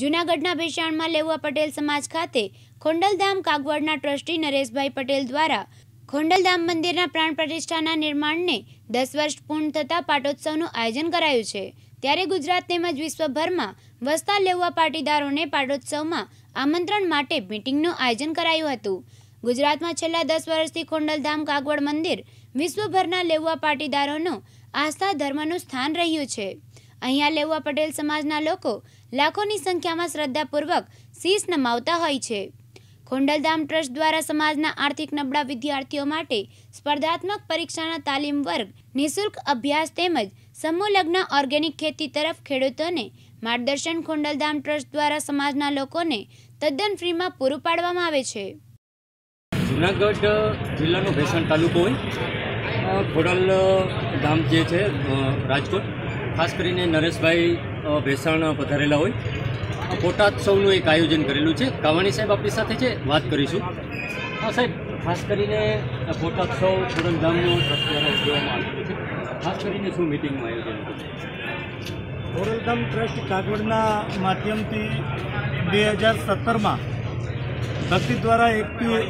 જૂનાગઢના ભેસાણમાં લેવા પટેલ સમાજ ખાતે ખોંડલધામ કાગવડના ટ્રસ્ટી નરેશ ભાઈ પટેલ દ્વારા ખોંડલધામ મંદિરના પ્રાણ પ્રતિષ્ઠાના નિર્માણને 10 વર્ષ પૂર્ણ થતાં પાટોત્સવનું આયોજન કરાયું છે। ત્યારે ગુજરાત તેમજ વિશ્વભરમાં વસતા લેવા પાટીદારોને પાટોત્સવમાં આમંત્રણ માટે મીટિંગનું આયોજન કરાયું હતું। ગુજરાતમાં છેલ્લા 10 વર્ષથી ખોંડલધામ કાગવડ મંદિર વિશ્વભરના લેવા પાટીદારોનો આસ્થા ધર્મનું સ્થાન રહ્યું છે। અહીંયા લેવા પટેલ સમાજના લોકો લાખોની સંખ્યામાં શ્રદ્ધાપૂર્વક શીશ નમાવતા હોય છે। ખોંડલધામ ટ્રસ્ટ દ્વારા સમાજના આર્થિક નબળા વિદ્યાર્થીઓ માટે સ્પર્ધાત્મક પરીક્ષાના તાલીમ વર્ગ, નિઃશુલ્ક અભ્યાસ તેમજ સમૂહ લગ્ન, ઓર્ગેનિક ખેતી તરફ ખેડૂતોને માર્ગદર્શન ખોંડલધામ ટ્રસ્ટ દ્વારા સમાજના લોકોને તદ્દન ફ્રીમાં પૂરું પાડવામાં આવે છે। જૂનાગઢ જિલ્લાનો ભેસાણ તાલુકો હોય, ખોડલધામ જે છે રાજકોટ, ખાસ કરીને નરેશભાઈ ભેસાણ પધારેલા હોય, પાટોત્સવનું એક આયોજન કરેલું છે। કાવાણી સાહેબ આપણી સાથે છે, વાત કરીશું। હા સાહેબ, ખાસ કરીને પાટોત્સવ ખોડલધામનું ટ્રસ્ટ દ્વારા છે, ખાસ કરીને શું મિટિંગનું આયોજન કર્યું? ખોડલધામ ટ્રસ્ટ કાગવડના માધ્યમથી 2017માં ભક્તિ દ્વારા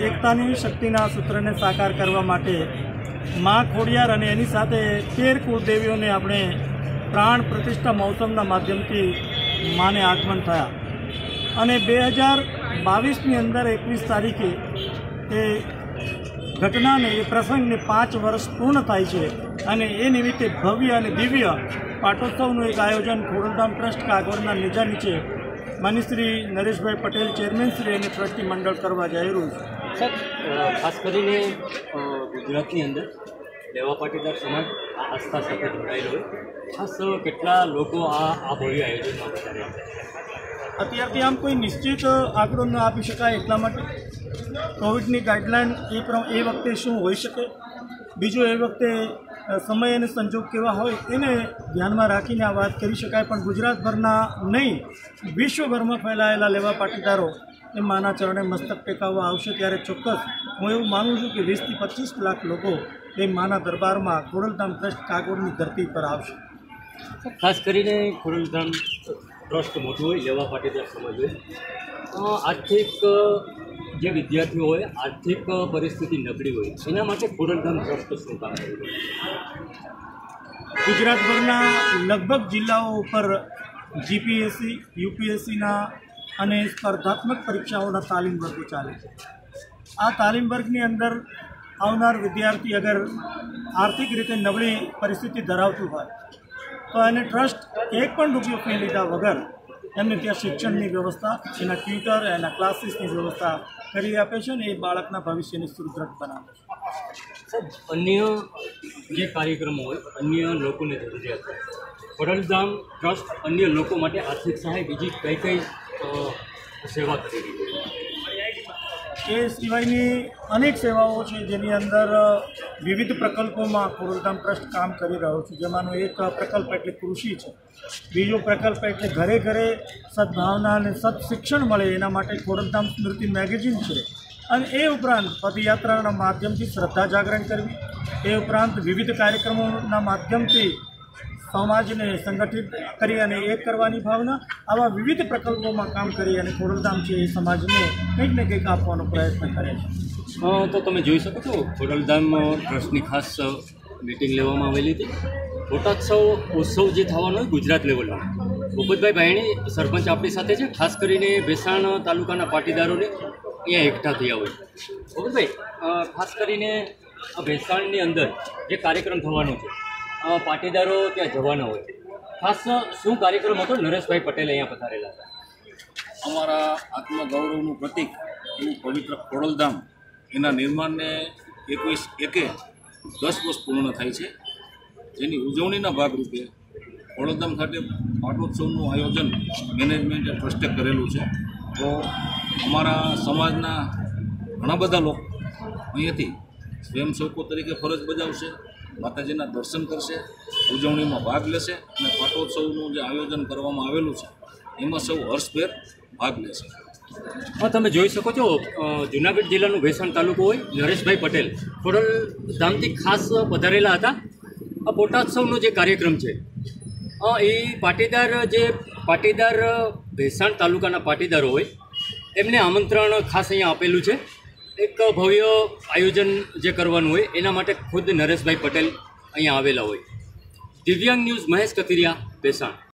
એકતાની શક્તિના સૂત્રને સાકાર કરવા માટે મા ખોડિયાર અને એની સાથે 13 કુળદેવીઓને આપણે प्राण प्रतिष्ठा महोत्सव मध्यम की माँ ने आगमन थे। 2022 अंदर 21 तारीखे ये घटना ने प्रसंग ने 5 वर्ष पूर्ण थाय निमित्ते भव्य दिव्य पाटोत्सव एक आयोजन खोडलधाम ट्रस्ट कागवड़ना लीजा नीचे मनीश्री नरेश भाई पटेल चेरमेन श्री अने ट्रस्टी मंडल करवा जाई रह्यु छे। खास करीने गुजरातनी अंदर लेवा पाटीदार समाज आस्था साथ जोड़ायेलो होय, खास केटला लोको आ भव्य आयोजन में पधार्या? अत्यारथी आम कोई निश्चित आंकड़ो न आपी शकाय, एटला माटे कोविडनी गाइडलाइन ए वखते शुं होई शके, बीजो ए वखते समय अने संजोग केवा होय एने ध्यानमां राखीने आ वात करी शकाय। पण गुजरातभरना नहीं, विश्वभरमां फैलायेला लेवा पाटीदारो ए माना चरणे मस्तक टेकाववा आवशे त्यारे चोक्कस हूँ एवं मानु छूं कि 20 થી 25 લાખ लोको ए माना दरबार में खोडलधाम ट्रस्ट कागवड़नी धरती पर आवशे। खास करीने खोडलधाम ट्रस्ट मोटुं होय, लेवा पाटीदार समाज होय, आर्थिक जे विद्यार्थी होय, आर्थिक परिस्थिति नबळी होय, एना माटे खोडलधाम ट्रस्ट शुं काम करे? गुजरातभरना लगभग जिल्लाओं पर जीपीएससी यूपीएससी ना अने स्पर्धात्मक परीक्षाओं ना तालीम वर्ग चाले। आ तालीम वर्गनी अंदर आवनार विद्यार्थी अगर आर्थिक रीते नबळी परिस्थिति धरावतुं होय तो एने ट्रस्ट एक पण रूपियो फी लीधा वगर एमने त्यां शिक्षणनी व्यवस्था, एना ट्यूटर, एना क्लासीसनी व्यवस्था करी आपे छे ने ए बाळकना भविष्यने सुदृढ़ बनावे छे। अन्य जे कार्यक्रमो होय, अन्य लोकोने जरूरियात होय, खोडलधाम ट्रस्ट अन्य लोको माटे आर्थिक सहाय बीजी कई कई सेवा करी रही? ए सिवायनी अनेक सेवाओं छे जेनी अंदर विविध प्रकल्पों में खोडलधाम ट्रस्ट काम करी रह्यो छे। जेमानो एक प्रकल्प एटले कृषि छे, बीजो प्रकल्प एटले घरे घरे सद्भावना अने सत्शिक्षण मळे एना माटे खोडलधाम स्मृति मेगेजीन छे। अने ए उपरांत पदयात्राना माध्यमथी श्रद्धा जागरण करवी, ए उपरांत विविध कार्यक्रमोना माध्यमथी समाज ने संगठित करी अने एक करवानी भावना, आवा विविध प्रकल्पों में काम करी अने खोडलधाम छे समाज ने कंईक ने कंईक आपवानो प्रयत्न करे छे। तो तमे जोई शको छो खोडलधाम ट्रस्टनी खास मीटिंग लेवामां आवेली हती। पाटोत्सव उत्सव जे थवानो गुजरात लेवलनो, भूपत भाई सरपंच आपणी साथे छे, खास करीने भेसाण तालुकाना पाटीदारोने अहींया एकठा थया होय। भूपत भाई, खास करीने भेसाणनी अंदर जे कार्यक्रम थवानो छे, पाटीदारो त्या जवाना हो, खास शू कार्यक्रम होतो? नरेश भाई पटेल अहींया पधारेला था। अमरा आत्मगौरवनु प्रतीक एवं पवित्र खोडलधाम एना निर्माण ने 21/1 10 वर्ष पूर्ण थाय छे, जेनी उजवणीना भागरूपे खोडलधाम खाते पाटोत्सवनुं आयोजन मैनेजमेंट ट्रस्टे करेलुं छे। तो अमरा समाजना घणा बधा लोक अहींयाथी स्वयंसेवको तरीके फरज बजावशे, माताजीना दर्शन करशे, उजवणीमां भाग लेशे अने पाटोत्सवनुं जे आयोजन करवामां आवेलुं छे एमां सौ हर्षभेर भाग लेशे। हं, तमे जोई शको छो जूनागढ़ जिल्लानुं भेसाण तालुको होय, नरेशभाई पटेल खोडलधामथी खास पधारेला हता। आ पाटोत्सवनो जे कार्यक्रम छे, ए पाटीदार भेसाण तालुकाना पाटीदारो होय एमने आमंत्रण खास अहींया आपेलुं छे। एक भव्य आयोजन जे करवानुं होय एना माटे खुद नरेश भाई पटेल अहींया आवेला होय। दिव्यांग न्यूज़, महेश कथिरिया, भेसाण।